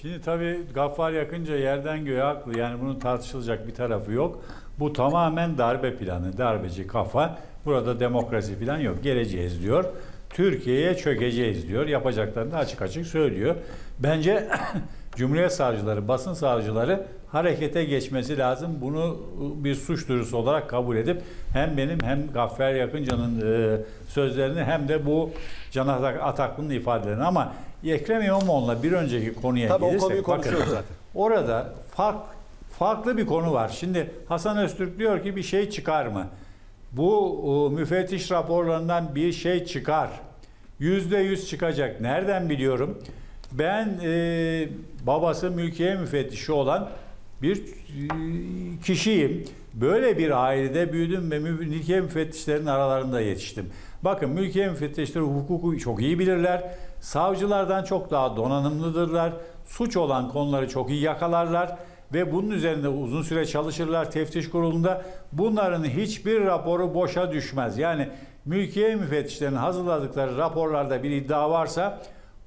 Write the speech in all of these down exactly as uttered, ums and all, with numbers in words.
Şimdi tabii Gaffar Yakınca yerden göğe haklı. Yani bunun tartışılacak bir tarafı yok. Bu tamamen darbe planı, darbeci kafa. Burada demokrasi falan yok. Geleceğiz diyor. Türkiye'ye çökeceğiz diyor. Yapacaklarını da açık açık söylüyor. Bence Cumhuriyet savcıları, basın savcıları harekete geçmesi lazım. Bunu bir suç duyurusu olarak kabul edip hem benim hem Gaffar Yakınca'nın e, sözlerini hem de bu Can Ataklı'nın ifadelerini, ama Ekrem İmamoğlu'na bir önceki konuya tabii gelirsek, bakın zaten. Orada fark, farklı bir konu var. Şimdi Hasan Öztürk diyor ki bir şey çıkar mı? Bu e, müfettiş raporlarından bir şey çıkar. Yüzde yüz çıkacak. Nereden biliyorum? Ben e, babası mülkiye müfettişi olan bir e, kişiyim. Böyle bir ailede büyüdüm ve mülkiye müfettişlerinin aralarında yetiştim. Bakın mülkiye müfettişleri hukuku çok iyi bilirler. Savcılardan çok daha donanımlıdırlar. Suç olan konuları çok iyi yakalarlar. Ve bunun üzerinde uzun süre çalışırlar teftiş kurulunda. Bunların hiçbir raporu boşa düşmez. Yani mülkiye müfettişlerinin hazırladıkları raporlarda bir iddia varsa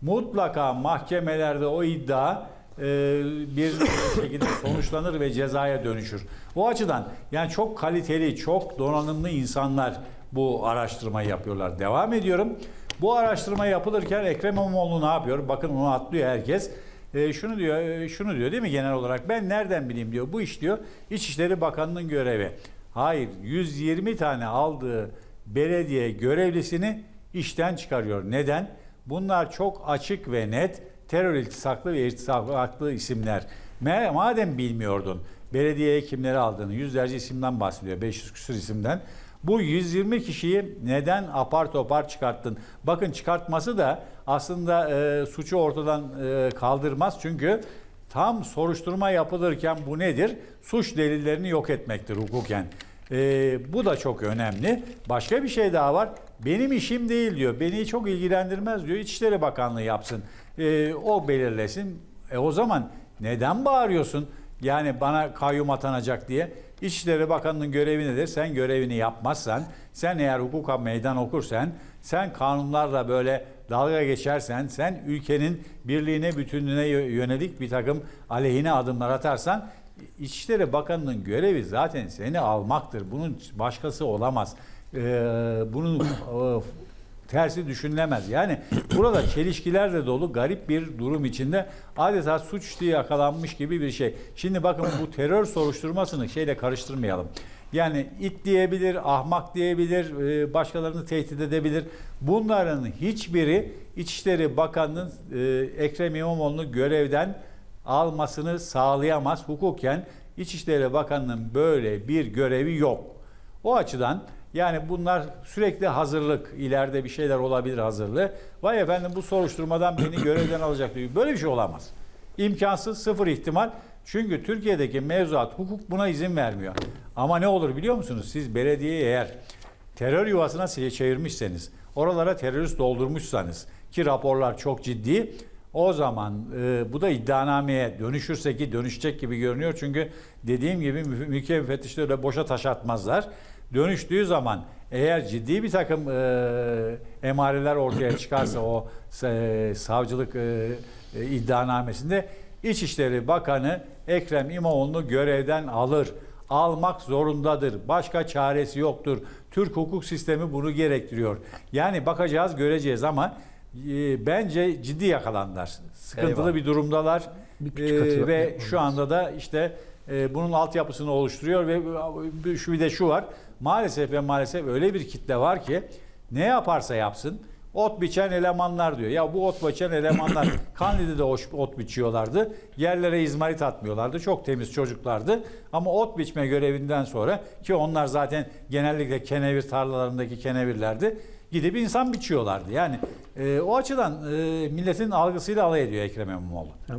mutlaka mahkemelerde o iddia e, bir şekilde sonuçlanır ve cezaya dönüşür. O açıdan yani çok kaliteli, çok donanımlı insanlar bu araştırmayı yapıyorlar. Devam ediyorum. Bu araştırma yapılırken Ekrem İmamoğlu ne yapıyor? Bakın onu atlıyor herkes. E, şunu diyor, şunu diyor değil mi genel olarak? Ben nereden bileyim diyor. Bu iş diyor İçişleri Bakanı'nın görevi. Hayır, yüz yirmi tane aldığı belediye görevlisini işten çıkarıyor. Neden? Bunlar çok açık ve net terör iltisaklı ve irtisaklı isimler. Madem bilmiyordun belediyeye kimleri aldığını, yüzlerce isimden bahsediyor, beş yüz küsur isimden. Bu yüz yirmi kişiyi neden apar topar çıkarttın? Bakın çıkartması da aslında e, suçu ortadan e, kaldırmaz. Çünkü tam soruşturma yapılırken bu nedir? Suç delillerini yok etmektir hukuken. E, bu da çok önemli. Başka bir şey daha var. Benim işim değil diyor. Beni çok ilgilendirmez diyor. İçişleri Bakanlığı yapsın. E, o belirlesin. E, o zaman neden bağırıyorsun? Yani bana kayyum atanacak diye. İçişleri Bakanı'nın görevi nedir? Sen görevini yapmazsan, sen eğer hukuka meydan okursan, sen kanunlarla böyle dalga geçersen, sen ülkenin birliğine, bütünlüğüne yönelik bir takım aleyhine adımlar atarsan, İçişleri Bakanı'nın görevi zaten seni almaktır. Bunun başkası olamaz. Ee, bunun tersi düşünülemez. Yani burada çelişkilerle dolu garip bir durum içinde adeta suç diye yakalanmış gibi bir şey. Şimdi bakın bu terör soruşturmasını şeyle karıştırmayalım. Yani it diyebilir, ahmak diyebilir, başkalarını tehdit edebilir. Bunların hiçbiri İçişleri Bakanı'nın Ekrem İmamoğlu'nu görevden almasını sağlayamaz. Hukuken İçişleri Bakanı'nın böyle bir görevi yok. O açıdan yani bunlar sürekli hazırlık, ileride bir şeyler olabilir hazırlığı. Vay efendim bu soruşturmadan beni görevden alacak diyor. Böyle bir şey olamaz. İmkansız, sıfır ihtimal. Çünkü Türkiye'deki mevzuat, hukuk buna izin vermiyor. Ama ne olur biliyor musunuz? Siz belediyeyi eğer terör yuvasına çevirmişseniz, oralara terörist doldurmuşsanız ki raporlar çok ciddi, o zaman e, bu da iddianameye dönüşürse ki dönüşecek gibi görünüyor. Çünkü dediğim gibi mülkiye müfettişleri de boşa taş atmazlar. Dönüştüğü zaman eğer ciddi bir takım e, emareler ortaya çıkarsa o e, savcılık e, e, iddianamesinde İçişleri Bakanı Ekrem İmamoğlu'nu görevden alır. Almak zorundadır. Başka çaresi yoktur. Türk hukuk sistemi bunu gerektiriyor. Yani bakacağız, göreceğiz ama e, bence ciddi yakalandılar. Sıkıntılı Eyvallah. bir durumdalar. Bir e, ve şu anda da işte bunun altyapısını oluşturuyor ve şu bir de şu var. Maalesef ve maalesef öyle bir kitle var ki ne yaparsa yapsın ot biçen elemanlar diyor. Ya bu ot biçen elemanlar Kandil'de de ot biçiyorlardı. Yerlere izmarit atmıyorlardı. Çok temiz çocuklardı. Ama ot biçme görevinden sonra ki onlar zaten genellikle kenevir tarlalarındaki kenevirlerdi. Gidip insan biçiyorlardı. Yani e, o açıdan e, milletin algısıyla alay ediyor Ekrem İmamoğlu.